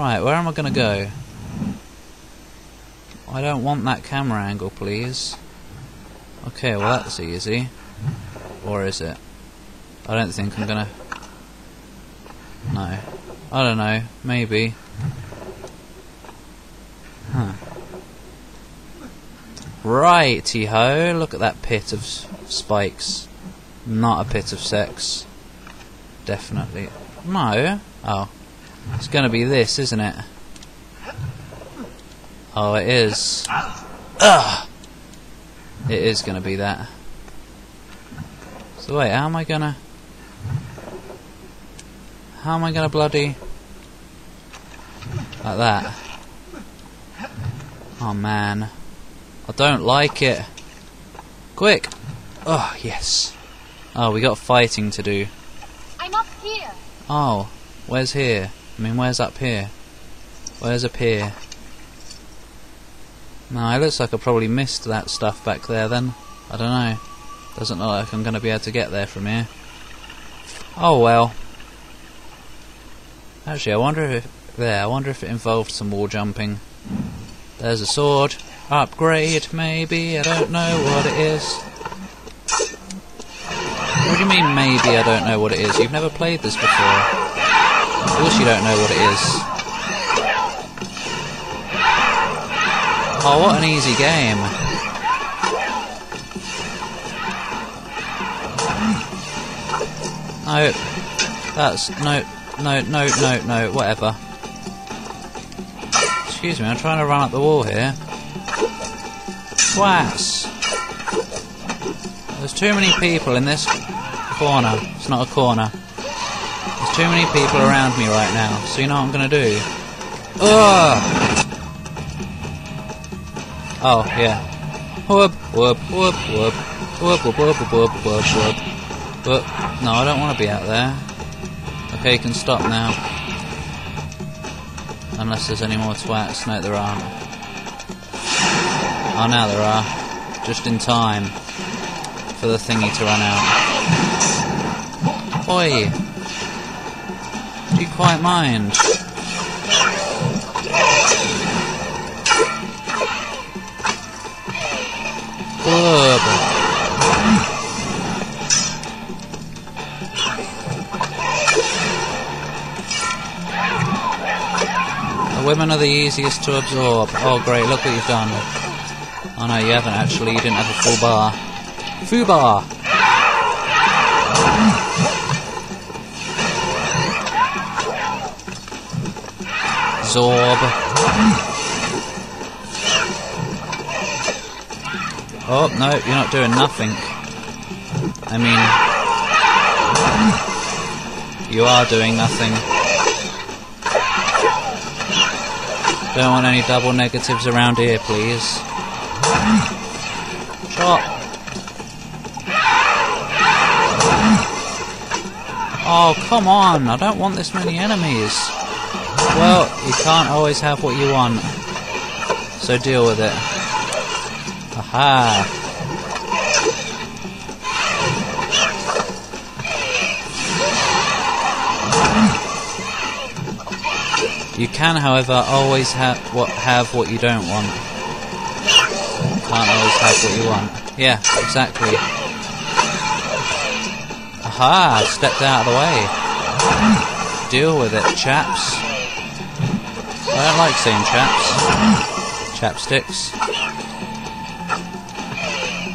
Right, where am I going to go? I don't want that camera angle, please. Okay, well that's easy. Or is it? I don't think I'm going to... No. I don't know. Maybe. Huh. Righty-ho! Look at that pit of spikes. Not a pit of sex. Definitely. No. Oh. It's going to be this, isn't it? Oh, it is. Ugh! It is going to be that. So wait, how am I going to... How am I going to bloody... Like that. Oh, man. I don't like it. Quick! Oh, yes. Oh, we got fighting to do. I'm up here. Oh, where's here? I mean, where's up here? Where's up here? No, it looks like I probably missed that stuff back there then. I don't know. Doesn't look like I'm going to be able to get there from here. Oh well. Actually, I wonder if... There, I wonder if it involved some wall jumping. There's a sword. Upgrade, maybe? I don't know what it is. What do you mean, maybe I don't know what it is? You've never played this before. Of course you don't know what it is. Oh, what an easy game. No. That's... No, whatever. Excuse me, I'm trying to run up the wall here. Twas! There's too many people in this corner. It's not a corner. There's too many people around me right now, so you know what I'm gonna do. Ugh! Oh, yeah. Whoop, whoop, whoop, whoop. Whoop, whoop, whoop, whoop, whoop, whoop. Whoop. No, I don't want to be out there. Okay, you can stop now. Unless there's any more twats. No, there aren't. Oh, now there are. Just in time for the thingy to run out. Oi! Do you quite mind? The women are the easiest to absorb. Oh great, look what you've done. Oh no, you haven't actually, you didn't have a full bar. Foo bar! Zorb. Oh, no, you're not doing nothing. I mean... You are doing nothing. Don't want any double negatives around here, please. Chop! Oh, come on! I don't want this many enemies. Well, you can't always have what you want. So deal with it. Aha! You can, however, always have what you don't want. Can't always have what you want. Yeah, exactly. Aha! Stepped out of the way. Deal with it, chaps. I don't like seeing chaps. Chapsticks.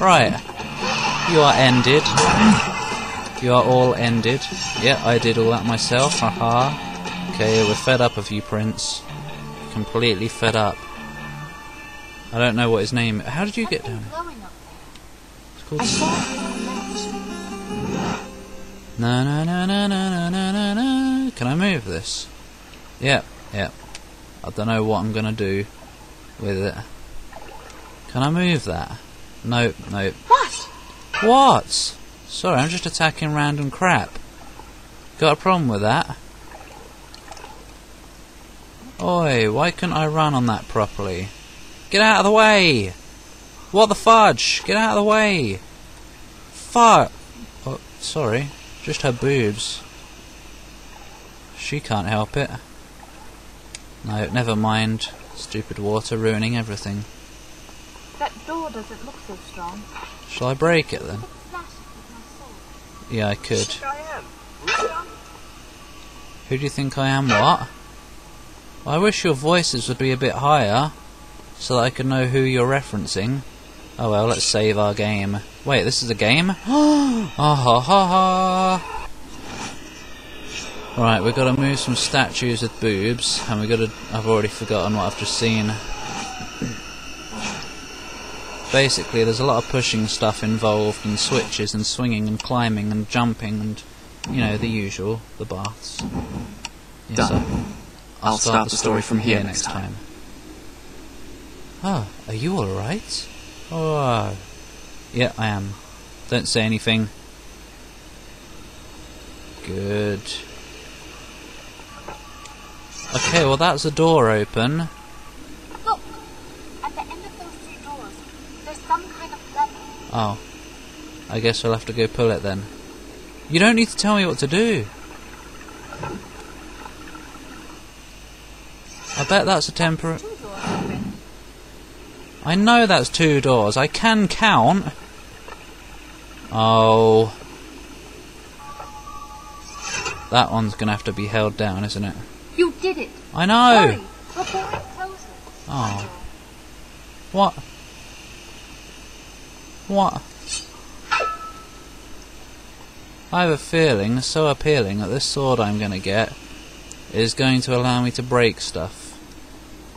Right, you are ended. You are all ended. Yeah, I did all that myself, haha. Okay, we're fed up of you, Prince. Completely fed up. I don't know what his name... How did you get down? It's called... No, no, no, no, no, no, no, no. Can I move this? Yeah, yeah. I don't know what I'm gonna do with it. Can I move that? Nope, nope. What? What? Sorry, I'm just attacking random crap. Got a problem with that? Oi, why couldn't I run on that properly? Get out of the way! What the fudge? Get out of the way! Fuck! Oh, sorry. Just her boobs. She can't help it. No, never mind. Stupid water ruining everything. That door doesn't look so strong. Shall I break it then? Yeah, I could. Who do you think I am? What? I wish your voices would be a bit higher, so that I could know who you're referencing. Oh well, let's save our game. Wait, this is a game? Ah ha ha ha! Right, we've got to move some statues with boobs, and we've got to—I've already forgotten what I've just seen. Basically, there's a lot of pushing stuff involved, and switches, and swinging, and climbing, and jumping, and you know the usual—the baths. Yes, done. I'll start the story from here next time. Ah, are you all right? Oh, yeah, I am. Don't say anything. Good. Okay, well that's a door open. Look, at the end of those two doors, there's some kind of lever. Oh, I guess we'll have to go pull it then. You don't need to tell me what to do. I bet that's a temporary. I know that's two doors. I can count. Oh. That one's going to have to be held down, isn't it? You did it. I know. Oh. What? What? I have a feeling so appealing that this sword I'm going to get is going to allow me to break stuff.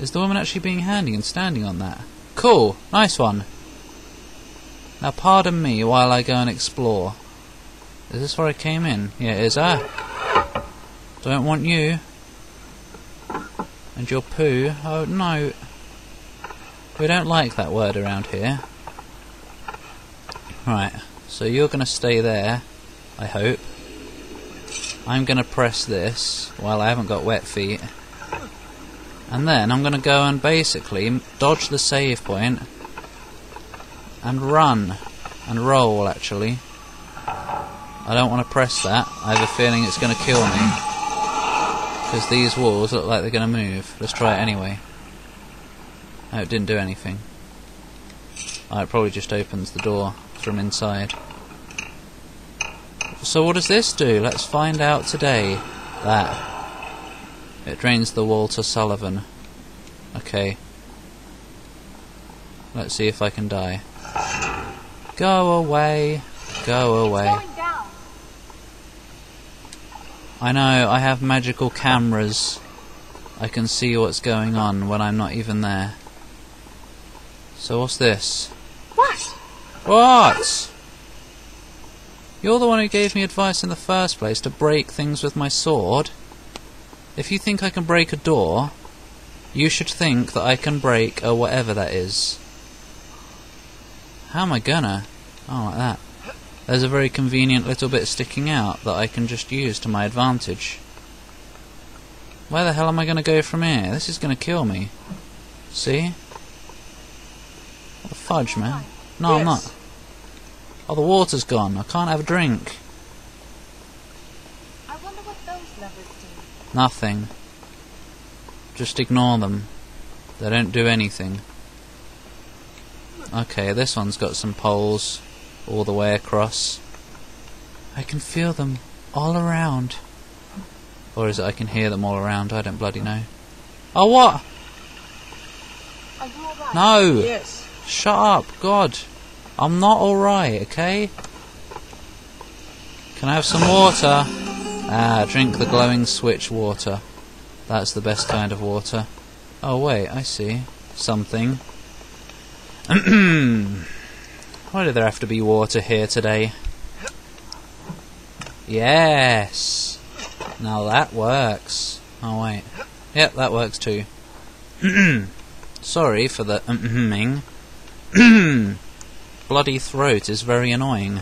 Is the woman actually being handy and standing on that? Cool, nice one. Now pardon me while I go and explore. Is this where I came in? Yeah, it is. Ah, don't want you. And your poo. Oh no. We don't like that word around here. Right, so you're going to stay there, I hope. I'm going to press this while I haven't got wet feet. And then I'm going to go and basically dodge the save point and run and roll, actually. I don't want to press that. I have a feeling it's going to kill me. Because these walls look like they're going to move. Let's try it anyway. No, it didn't do anything. Oh, it probably just opens the door from inside. So what does this do? Let's find out today. That. It drains the Walter Sullivan. Okay. Let's see if I can die. Go away. Go away. It's going down. I know, I have magical cameras. I can see what's going on when I'm not even there. So what's this? What? What? You're the one who gave me advice in the first place to break things with my sword. If you think I can break a door, you should think that I can break a whatever that is. How am I gonna? Oh, like that. There's a very convenient little bit sticking out that I can just use to my advantage. Where the hell am I gonna go from here? This is gonna kill me. See? What the fudge, man. No, yes. I'm not. Oh, the water's gone. I can't have a drink. I wonder what those levers do. Nothing. Just ignore them. They don't do anything. Okay, this one's got some poles all the way across. I can feel them all around. Or is it I can hear them all around? I don't bloody know. Oh, what? Are you alright? No! Yes. Shut up, God. I'm not alright, okay? Can I have some water? Ah, drink the glowing switch water. That's the best kind of water. Oh wait, I see. Something. Why did there have to be water here today? Yes! Now that works. Oh wait. Yep, that works too. Sorry for the ming. Bloody throat is very annoying.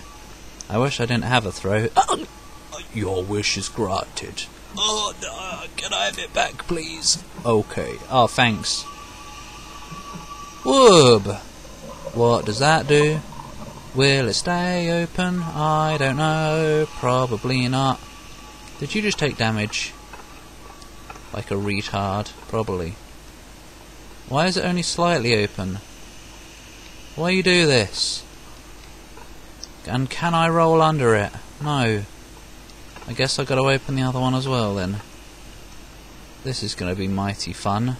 I wish I didn't have a throat. Your wish is granted. Oh, no, can I have it back, please? Okay. Oh, thanks. Woob! What does that do? Will it stay open? I don't know. Probably not. Did you just take damage? Like a retard, probably. Why is it only slightly open? Why you do this? And can I roll under it? No. I guess I've got to open the other one as well, then. This is going to be mighty fun.